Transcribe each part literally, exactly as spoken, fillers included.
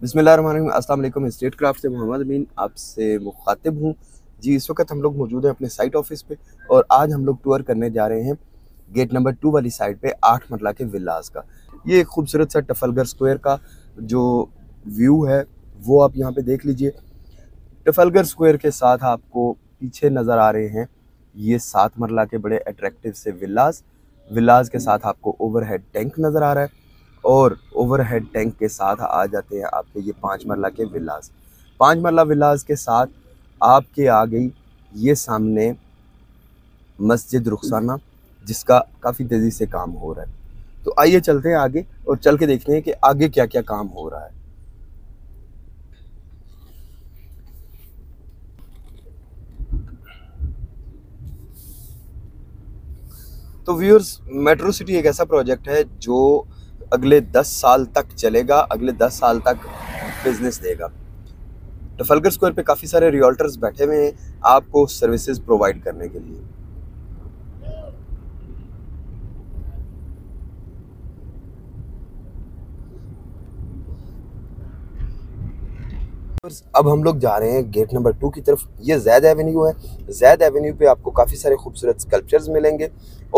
बिस्मिल्लाहिर्रहमानिर्रहीम, अस्सलाम वालेकुम। स्टेट क्राफ्ट से मोहम्मद अमीन आपसे मुखातिब हूँ जी। इस वक्त हम लोग मौजूद हैं अपने साइट ऑफिस पे और आज हम लोग टूर करने जा रहे हैं गेट नंबर टू वाली साइट पे आठ मरला के विलास का। ये एक खूबसूरत सा ट्रफालगर स्क्वायर का जो व्यू है वो आप यहाँ पे देख लीजिए। ट्रफालगर स्क्वायर के साथ आपको पीछे नज़र आ रहे हैं ये सात मरला के बड़े अट्रैक्टिव से विलास। विलास के साथ आपको ओवरहेड टैंक नज़र आ रहा है और ओवरहेड टैंक के साथ आ जाते हैं आपके ये पाँच मरला के विलास। पाँच मरला विलास के साथ आपके आ गई ये सामने मस्जिद रुखसाना, जिसका काफ़ी तेज़ी से काम हो रहा है। तो आइए चलते हैं आगे और चल के देखते हैं कि आगे क्या क्या काम हो रहा है। तो व्यूअर्स, मेट्रो सिटी एक ऐसा प्रोजेक्ट है जो अगले दस साल तक चलेगा, अगले दस साल तक बिजनेस देगा। ट्रफालगर स्क्वायर पे काफ़ी सारे रियल्टर्स बैठे हुए हैं आपको सर्विसेज प्रोवाइड करने के लिए। अब हम लोग जा रहे हैं गेट नंबर टू की तरफ। ये जैद एवेन्यू है। जैद एवेन्यू पे आपको काफ़ी सारे खूबसूरत स्कल्पचर्स मिलेंगे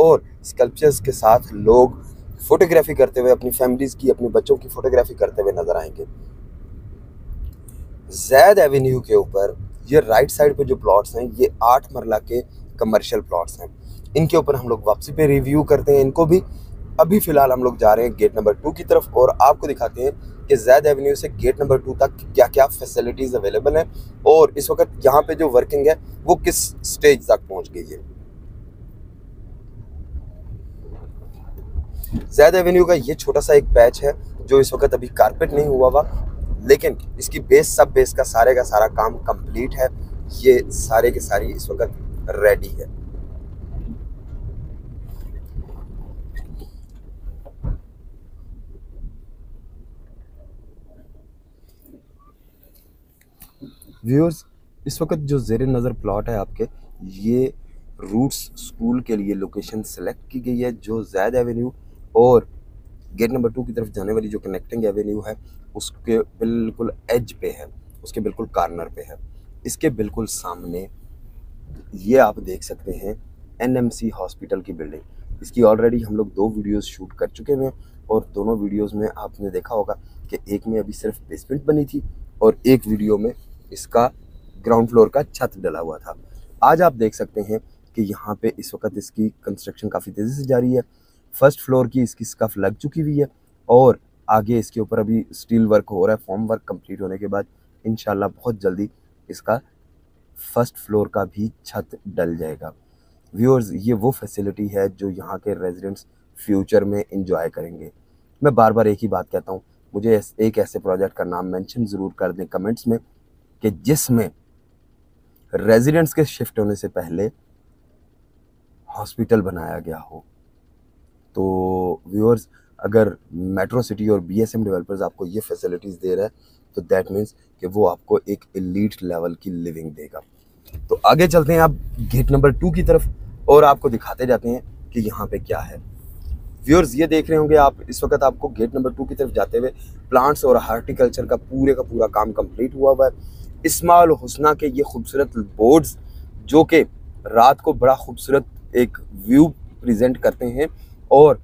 और स्कल्पचर्स के साथ लोग फोटोग्राफी करते हुए अपनी फैमिलीज की, अपने बच्चों की फोटोग्राफी करते हुए नजर आएंगे। जैद एवेन्यू के ऊपर ये राइट साइड पे जो प्लॉट्स हैं ये आठ मरला के कमर्शियल प्लॉट्स हैं। इनके ऊपर हम लोग वापसी पे रिव्यू करते हैं इनको भी। अभी फ़िलहाल हम लोग जा रहे हैं गेट नंबर टू की तरफ और आपको दिखाते हैं कि जैद एवेन्यू से गेट नंबर टू तक क्या क्या फैसिलिटीज़ अवेलेबल हैं और इस वक्त यहाँ पे जो वर्किंग है वो किस स्टेज तक पहुँच गई है। जैद एवेन्यू का ये छोटा सा एक पैच है जो इस वक्त अभी कारपेट नहीं हुआ हुआ, लेकिन इसकी बेस सब बेस का सारे का सारा काम कंप्लीट है। ये सारे के सारी इस वक्त रेडी है। व्यूअर्स, इस वक्त जो जेर नज़र प्लॉट है आपके, ये रूट्स स्कूल के लिए लोकेशन सेलेक्ट की गई है जो जैद एवेन्यू और गेट नंबर टू की तरफ जाने वाली जो कनेक्टिंग एवेन्यू है उसके बिल्कुल एज पे है, उसके बिल्कुल कार्नर पे है। इसके बिल्कुल सामने ये आप देख सकते हैं एनएमसी हॉस्पिटल की बिल्डिंग। इसकी ऑलरेडी हम लोग दो वीडियोस शूट कर चुके हैं और दोनों वीडियोस में आपने देखा होगा कि एक में अभी सिर्फ बेसमेंट बनी थी और एक वीडियो में इसका ग्राउंड फ्लोर का छत डला हुआ था। आज आप देख सकते हैं कि यहाँ पर इस वक्त इसकी कंस्ट्रक्शन काफ़ी तेज़ी से जारी है। फर्स्ट फ्लोर की इसकी स्कफ लग चुकी हुई है और आगे इसके ऊपर अभी स्टील वर्क हो रहा है। फॉर्म वर्क कंप्लीट होने के बाद इंशाल्लाह बहुत जल्दी इसका फर्स्ट फ्लोर का भी छत डल जाएगा। व्यूअर्स, ये वो फैसिलिटी है जो यहाँ के रेजिडेंट्स फ्यूचर में एंजॉय करेंगे। मैं बार बार एक ही बात कहता हूँ, मुझे एक ऐसे प्रोजेक्ट का नाम मेंशन ज़रूर कर दें कमेंट्स में कि जिसमें रेजिडेंट्स के शिफ्ट होने से पहले हॉस्पिटल बनाया गया हो। तो व्यूअर्स, अगर मेट्रो सिटी और बीएसएम डेवलपर्स आपको ये फैसिलिटीज़ दे रहा है तो दैट मीन्स कि वो आपको एक एलीट लेवल की लिविंग देगा। तो आगे चलते हैं आप गेट नंबर टू की तरफ और आपको दिखाते जाते हैं कि यहाँ पे क्या है। व्यूअर्स, ये देख रहे होंगे आप इस वक्त आपको गेट नंबर टू की तरफ जाते हुए प्लांट्स और हार्टिकल्चर का पूरे का पूरा काम कम्प्लीट हुआ हुआ है। इस्माइल हुस्ना के ये खूबसूरत बोर्ड्स जो कि रात को बड़ा खूबसूरत एक व्यू प्रजेंट करते हैं और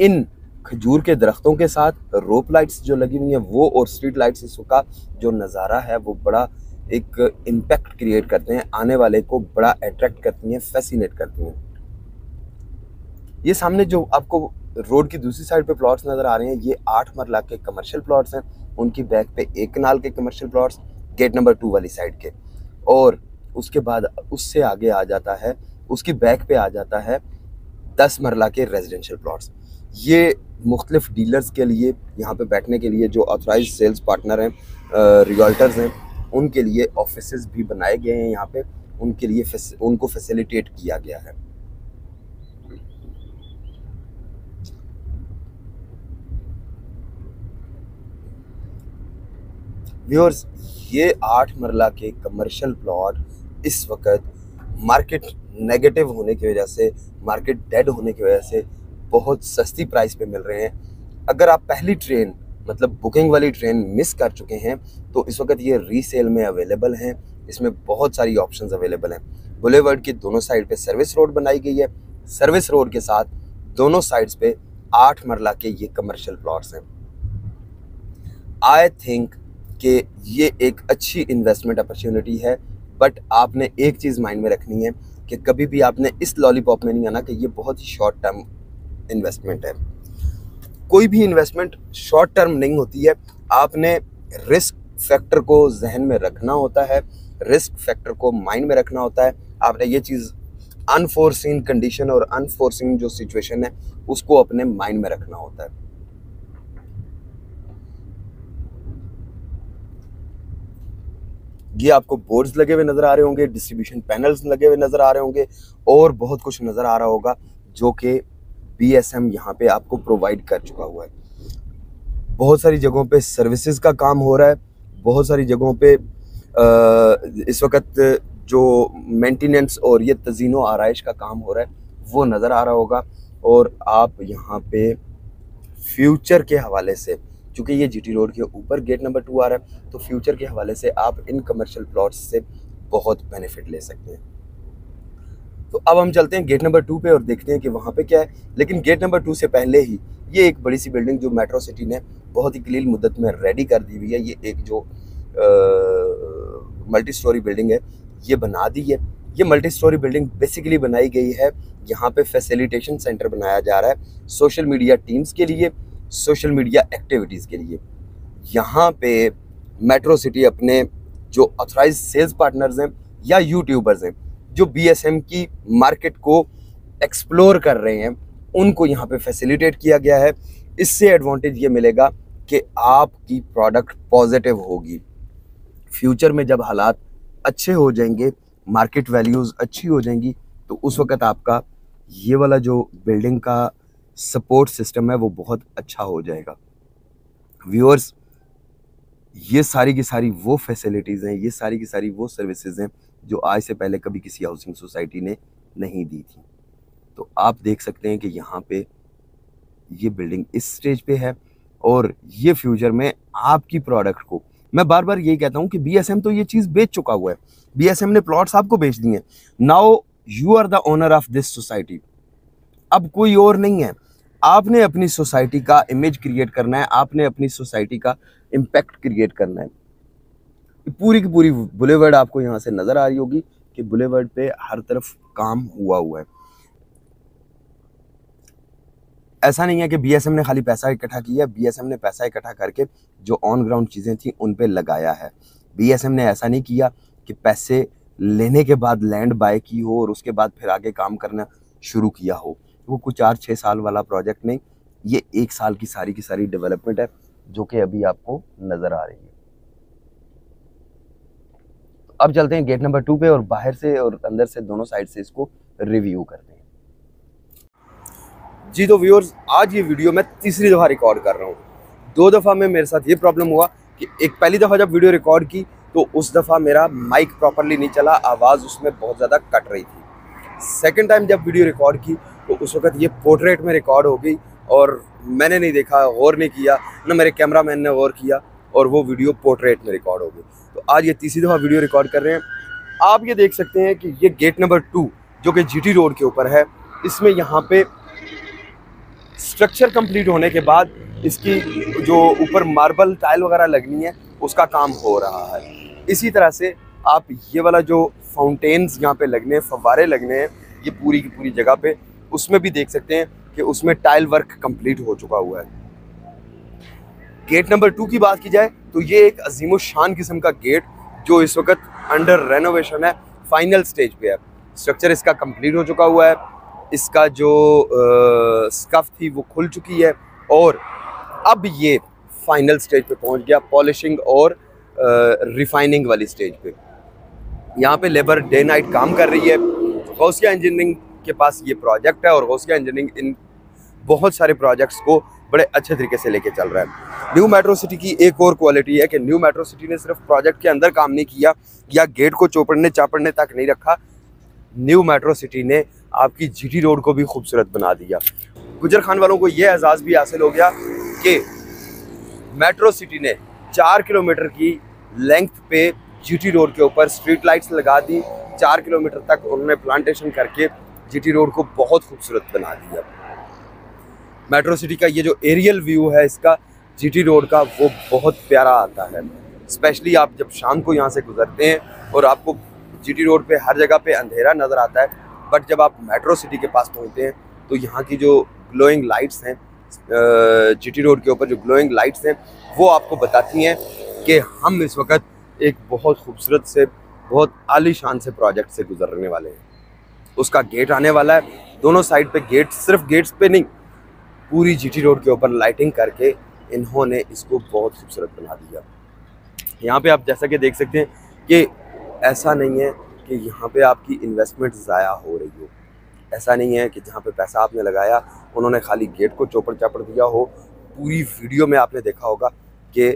इन खजूर के दरख्तों के साथ रोप लाइट्स जो लगी हुई हैं वो और स्ट्रीट लाइट्स इसका जो नज़ारा है वो बड़ा एक इम्पैक्ट क्रिएट करते हैं, आने वाले को बड़ा अट्रैक्ट करती हैं, फैसिनेट करती हैं। ये सामने जो आपको रोड की दूसरी साइड पे प्लॉट्स नज़र आ रहे हैं ये आठ मरला के कमर्शियल प्लॉट्स हैं। उनकी बैक पे एक कनाल के commercial plots gate number two वाली साइड के, और उसके बाद उससे आगे आ जाता है, उसकी बैक पे आ जाता है दस मरला के रेजिडेंशियल प्लॉट्स। ये मुख्तलिफ डीलर्स के लिए, यहाँ पे बैठने के लिए जो ऑथराइज सेल्स पार्टनर हैं, रियल्टर्स हैं, उनके लिए ऑफिसेज भी बनाए गए हैं यहाँ पे, उनके लिए उनको फैसिलिटेट किया गया है। व्यूअर्स, ये आठ मरला के कमर्शियल प्लॉट इस वक्त मार्केट नेगेटिव होने की वजह से, मार्केट डेड होने की वजह से बहुत सस्ती प्राइस पे मिल रहे हैं। अगर आप पहली ट्रेन मतलब बुकिंग वाली ट्रेन मिस कर चुके हैं तो इस वक्त ये रीसेल में अवेलेबल हैं। इसमें बहुत सारी ऑप्शंस अवेलेबल हैं। बुलेवर्ड की दोनों साइड पे सर्विस रोड बनाई गई है। सर्विस रोड के साथ दोनों साइड्स पे आठ मरला के ये कमर्शियल प्लॉट्स हैं। आई थिंक कि ये एक अच्छी इन्वेस्टमेंट अपॉर्चुनिटी है, बट आपने एक चीज़ माइंड में रखनी है कि कभी भी आपने इस लॉलीपॉप में नहीं आना कि ये बहुत ही शॉर्ट टर्म इन्वेस्टमेंट है। कोई भी इन्वेस्टमेंट शॉर्ट टर्म नहीं होती है। आपने रिस्क फैक्टर को जहन में रखना होता है, रिस्क फैक्टर को माइंड में रखना होता है। आपने ये चीज़ अनफोर्सीन कंडीशन और अनफोर्सीन जो सिचुएशन है उसको अपने माइंड में रखना होता है। ये आपको बोर्ड्स लगे हुए नज़र आ रहे होंगे, डिस्ट्रीब्यूशन पैनल्स लगे हुए नज़र आ रहे होंगे और बहुत कुछ नज़र आ रहा होगा जो कि बी एस एम यहाँ पर आपको प्रोवाइड कर चुका हुआ है। बहुत सारी जगहों पे सर्विसेज का काम हो रहा है। बहुत सारी जगहों पे इस वक्त जो मेंटेनेंस और ये तजीनो आरइश का काम हो रहा है वो नज़र आ रहा होगा। और आप यहाँ पे फ्यूचर के हवाले से, क्योंकि ये जीटी रोड के ऊपर गेट नंबर टू आ रहा है, तो फ्यूचर के हवाले से आप इन कमर्शियल प्लॉट्स से बहुत बेनिफिट ले सकते हैं। तो अब हम चलते हैं गेट नंबर टू पे और देखते हैं कि वहाँ पे क्या है। लेकिन गेट नंबर टू से पहले ही ये एक बड़ी सी बिल्डिंग जो मेट्रो सिटी ने बहुत ही कलील मुद्दत में रेडी कर दी हुई है, ये एक जो आ, मल्टी स्टोरी बिल्डिंग है ये बना दी है। ये मल्टी स्टोरी बिल्डिंग बेसिकली बनाई गई है, यहाँ पे फैसिलिटेशन सेंटर बनाया जा रहा है सोशल मीडिया टीम्स के लिए, सोशल मीडिया एक्टिविटीज़ के लिए। यहाँ पे मेट्रो सिटी अपने जो ऑथराइज सेल्स पार्टनर्स हैं या यूट्यूबर्स हैं जो बीएसएम की मार्केट को एक्सप्लोर कर रहे हैं उनको यहाँ पे फैसिलिटेट किया गया है। इससे एडवांटेज ये मिलेगा कि आपकी प्रोडक्ट पॉजिटिव होगी। फ्यूचर में जब हालात अच्छे हो जाएंगे, मार्केट वैल्यूज़ अच्छी हो जाएंगी, तो उस वक्त आपका ये वाला जो बिल्डिंग का सपोर्ट सिस्टम है वो बहुत अच्छा हो जाएगा। व्यूअर्स, ये सारी की सारी वो फैसिलिटीज़ हैं, ये सारी की सारी वो सर्विसेज हैं जो आज से पहले कभी किसी हाउसिंग सोसाइटी ने नहीं दी थी। तो आप देख सकते हैं कि यहाँ पे ये बिल्डिंग इस स्टेज पे है और ये फ्यूचर में आपकी प्रोडक्ट को, मैं बार बार यही कहता हूँ कि बीएसएम तो ये चीज़ बेच चुका हुआ है, बीएसएम ने प्लॉट्स आपको बेच दिए हैं। Now you are the owner of this society, अब कोई और नहीं है। आपने अपनी सोसाइटी का इमेज क्रिएट करना है, आपने अपनी सोसाइटी का इम्पैक्ट क्रिएट करना है। पूरी की पूरी बुलेवर्ड आपको यहाँ से नज़र आ रही होगी कि बुलेवर्ड पे हर तरफ काम हुआ हुआ है। ऐसा नहीं है कि बीएसएम ने खाली पैसा इकट्ठा किया, बीएसएम ने पैसा इकट्ठा करके जो ऑन ग्राउंड चीज़ें थी उन पे लगाया है। बीएसएम ने ऐसा नहीं किया कि पैसे लेने के बाद लैंड बाय की हो और उसके बाद फिर आगे काम करना शुरू किया हो। वो कुछ चार छः साल वाला प्रोजेक्ट नहीं, ये एक साल की सारी की सारी डेवलपमेंट है जो कि अभी आपको नज़र आ रही है। अब चलते हैं गेट नंबर टू पे और बाहर से और अंदर से दोनों साइड से इसको रिव्यू करते हैं। जी तो व्यूअर्स, आज ये वीडियो मैं तीसरी दफ़ा रिकॉर्ड कर रहा हूँ। दो दफ़ा में मेरे साथ ये प्रॉब्लम हुआ कि एक पहली दफ़ा जब वीडियो रिकॉर्ड की तो उस दफ़ा मेरा माइक प्रॉपरली नहीं चला, आवाज़ उसमें बहुत ज़्यादा कट रही थी। सेकेंड टाइम जब वीडियो रिकॉर्ड की तो उस वक्त ये पोर्ट्रेट में रिकॉर्ड हो गई और मैंने नहीं देखा, गौर नहीं किया, ना मेरे कैमरा मैन ने गौर किया और वो वीडियो पोर्ट्रेट में रिकॉर्ड हो गई। तो आज ये तीसरी दफ़ा वीडियो रिकॉर्ड कर रहे हैं। आप ये देख सकते हैं कि ये गेट नंबर टू जो कि जीटी रोड के ऊपर है, इसमें यहाँ पे स्ट्रक्चर कंप्लीट होने के बाद इसकी जो ऊपर मार्बल टाइल वगैरह लगनी है उसका काम हो रहा है। इसी तरह से आप ये वाला जो फाउंटेन्स यहाँ पे लगने हैं, फव्वारे लगने हैं, ये पूरी की पूरी जगह पर, उसमें भी देख सकते हैं कि उसमें टाइल वर्क कम्प्लीट हो चुका हुआ है। गेट नंबर टू की बात की जाए तो ये एक अजीमो शान किस्म का गेट जो इस वक्त अंडर रेनोवेशन है, फाइनल स्टेज पे है। स्ट्रक्चर इसका कंप्लीट हो चुका हुआ है, इसका जो आ, स्कफ थी वो खुल चुकी है और अब ये फाइनल स्टेज पे पहुंच गया, पॉलिशिंग और आ, रिफाइनिंग वाली स्टेज पे। यहाँ पे लेबर डे नाइट काम कर रही है। गौसिया इंजीनियरिंग के पास ये प्रोजेक्ट है और गौसिया इंजीनियरिंग इन बहुत सारे प्रोजेक्ट्स को बड़े अच्छे तरीके से लेके चल रहा है। न्यू मेट्रो सिटी की एक और क्वालिटी है कि न्यू मेट्रो सिटी ने सिर्फ प्रोजेक्ट के अंदर काम नहीं किया या गेट को चौपड़ने चापड़ने तक नहीं रखा, न्यू मेट्रो सिटी ने आपकी जीटी रोड को भी खूबसूरत बना दिया। गुज्जर खान वालों को ये एहसास भी हासिल हो गया कि मेट्रो सिटी ने चार किलोमीटर की लेंथ पे जीटी रोड के ऊपर स्ट्रीट लाइट्स लगा दी। चार किलोमीटर तक उन्होंने प्लांटेशन करके जीटी रोड को बहुत खूबसूरत बना दिया। मेट्रो सिटी का ये जो एरियल व्यू है इसका जीटी रोड का वो बहुत प्यारा आता है। स्पेशली आप जब शाम को यहाँ से गुजरते हैं और आपको जीटी रोड पे हर जगह पे अंधेरा नज़र आता है, बट जब आप मेट्रो सिटी के पास पहुँचते हैं तो यहाँ की जो ग्लोइंग लाइट्स हैं जीटी रोड के ऊपर जो ग्लोइंग लाइट्स हैं वो आपको बताती हैं कि हम इस वक्त एक बहुत खूबसूरत से बहुत आलीशान से प्रोजेक्ट से गुजरने वाले हैं। उसका गेट आने वाला है, दोनों साइड पे गेट, सिर्फ गेट्स पे नहीं पूरी जीटी रोड के ऊपर लाइटिंग करके इन्होंने इसको बहुत खूबसूरत बना दिया। यहाँ पे आप जैसा कि देख सकते हैं कि ऐसा नहीं है कि यहाँ पे आपकी इन्वेस्टमेंट ज़ाया हो रही हो, ऐसा नहीं है कि जहाँ पे पैसा आपने लगाया उन्होंने खाली गेट को चौपड़ चापड़ दिया हो। पूरी वीडियो में आपने देखा होगा कि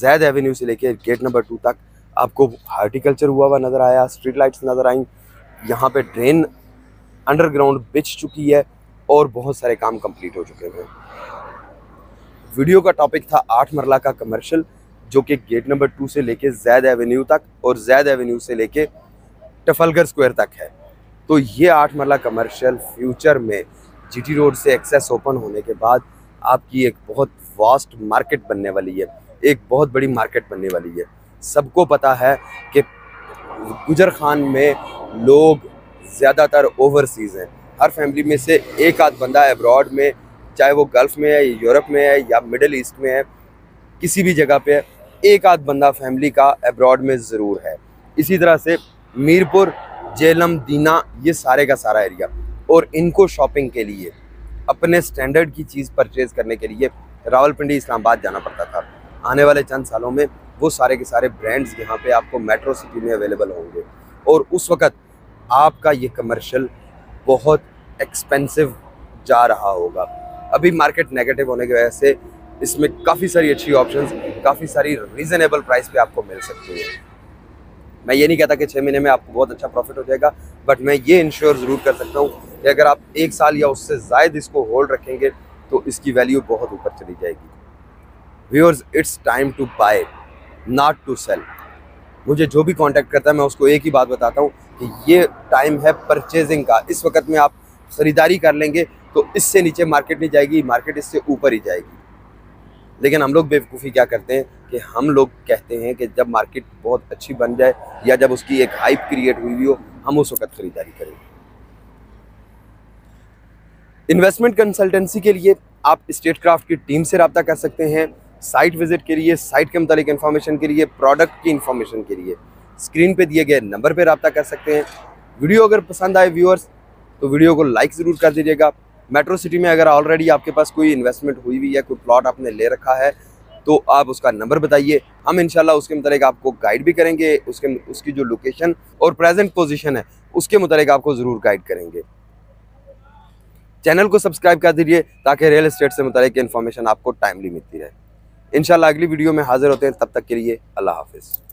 जैद एवेन्यू से लेकर गेट नंबर टू तक आपको हार्टिकल्चर हुआ हुआ नज़र आया, स्ट्रीट लाइट्स नज़र आईं, यहाँ पे ड्रेन अंडरग्राउंड बिछ चुकी है और बहुत सारे काम कंप्लीट हो चुके हैं। वीडियो का टॉपिक था आठ मरला का कमर्शियल जो कि गेट नंबर टू से लेके जैद एवेन्यू तक और जैद एवेन्यू से लेके ट्रफलगर स्क्वायर तक है। तो ये आठ मरला कमर्शियल फ्यूचर में जीटी रोड से एक्सेस ओपन होने के बाद आपकी एक बहुत वास्ट मार्केट बनने वाली है, एक बहुत बड़ी मार्केट बनने वाली है। सबको पता है कि गुजर खान में लोग ज़्यादातर ओवरसीज़ हैं, हर फैमिली में से एक आध बंदा एब्रॉड में, चाहे वो गल्फ़ में है, यूरोप में है या मिडिल ईस्ट में है, किसी भी जगह पे एक आध बंदा फैमिली का एब्रॉड में ज़रूर है। इसी तरह से मीरपुर, झेलम, दीना, ये सारे का सारा एरिया, और इनको शॉपिंग के लिए अपने स्टैंडर्ड की चीज़ परचेज़ करने के लिए रावलपिंडी, इस्लामाबाद जाना पड़ता था। आने वाले चंद सालों में वो सारे के सारे ब्रांड्स यहाँ पे आपको मेट्रो सिटी में अवेलेबल होंगे और उस वक्त आपका ये कमर्शियल बहुत एक्सपेंसिव जा रहा होगा। अभी मार्केट नेगेटिव होने की वजह से इसमें काफ़ी सारी अच्छी ऑप्शंस, काफ़ी सारी रीज़नेबल प्राइस पे आपको मिल सकती है। मैं ये नहीं कहता कि छः महीने में आपको बहुत अच्छा प्रॉफिट हो जाएगा, बट मैं ये इंश्योर ज़रूर कर सकता हूँ कि अगर आप एक साल या उससे ज़ायद इसको होल्ड रखेंगे तो इसकी वैल्यू बहुत ऊपर चली जाएगी। Viewers, it's time to buy not to sell. मुझे जो भी कांटेक्ट करता है मैं उसको एक ही बात बताता हूँ कि ये टाइम है परचेजिंग का। इस वक्त में आप ख़रीदारी कर लेंगे तो इससे नीचे मार्केट नहीं जाएगी, मार्केट इससे ऊपर ही जाएगी। लेकिन हम लोग बेवकूफ़ी क्या करते हैं कि हम लोग कहते हैं कि जब मार्केट बहुत अच्छी बन जाए या जब उसकी एक हाइप क्रिएट हुई हुई हो हम उस वक्त ख़रीदारी करेंगे। इन्वेस्टमेंट कंसल्टेंसी के लिए आप स्टेट क्राफ्ट की टीम से रब्ता कर सकते हैं। साइट विजिट के लिए, साइट के मुतालिक इन्फॉर्मेशन के लिए, प्रोडक्ट की इन्फॉर्मेशन के लिए स्क्रीन पे दिए गए नंबर पे रब्ता कर सकते हैं। वीडियो अगर पसंद आए व्यूअर्स तो वीडियो को लाइक ज़रूर कर दीजिएगा। मेट्रो सिटी में अगर ऑलरेडी आपके पास कोई इन्वेस्टमेंट हुई हुई है, कोई प्लॉट आपने ले रखा है, तो आप उसका नंबर बताइए, हम इंशाल्लाह उसके मुतालिक आपको गाइड भी करेंगे। उसके उसकी जो लोकेशन और प्रेजेंट पोजिशन है उसके मुतालिक आपको ज़रूर गाइड करेंगे। चैनल को सब्सक्राइब कर दीजिए ताकि रियल इस्टेट से मुतालिक इन्फॉर्मेशन आपको टाइमली मिलती रहे। इंशाल्लाह अगली वीडियो में हाजिर होते हैं, तब तक के लिए अल्लाह हाफिज़।